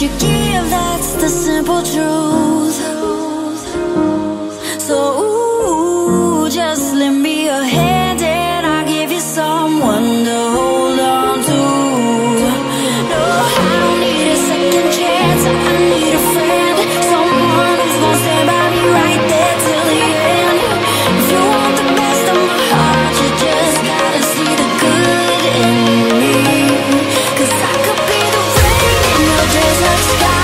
You give, that's the simple truth. So ooh, just lend me a hand and I'll give you someone to hold on to. No, I don't need a second chance, I need a friend, someone who's gonna stand by me right there till the end. If you want the best of my heart, you just gotta see the good in me, 'cause I could be the rain in your desert sky.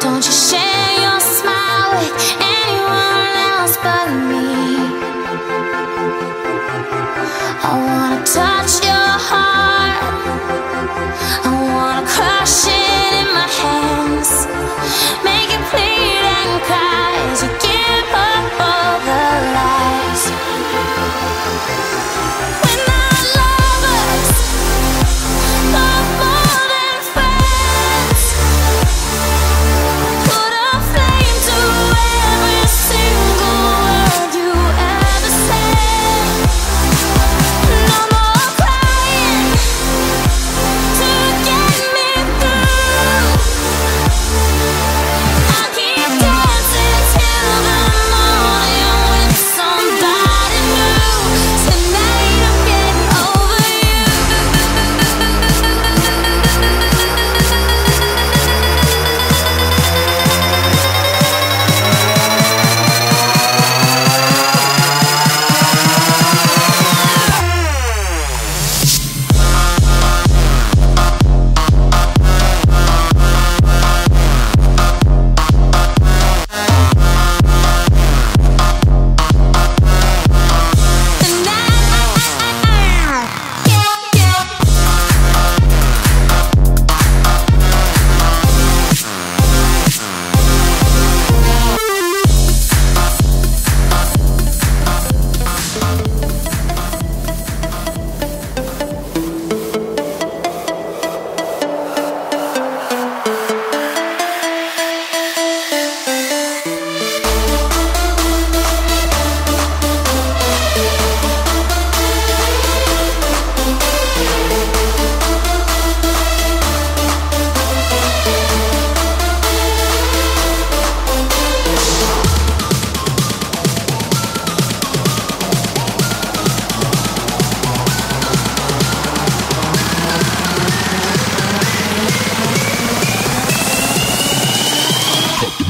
Don't you share your smile with anyone else but me. I wanna touch your heart, I wanna crush it in my hands, make it bleed and cry as you give up all the lies. When our lovers love more than friends,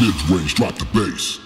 mid-range, drop the bass.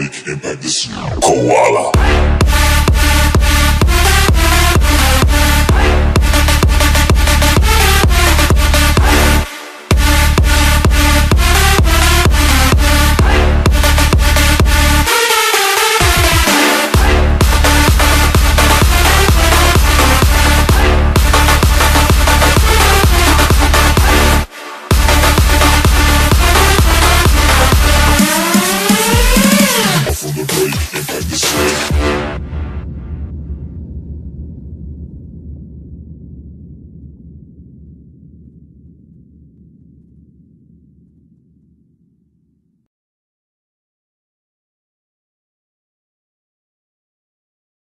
impact this koala.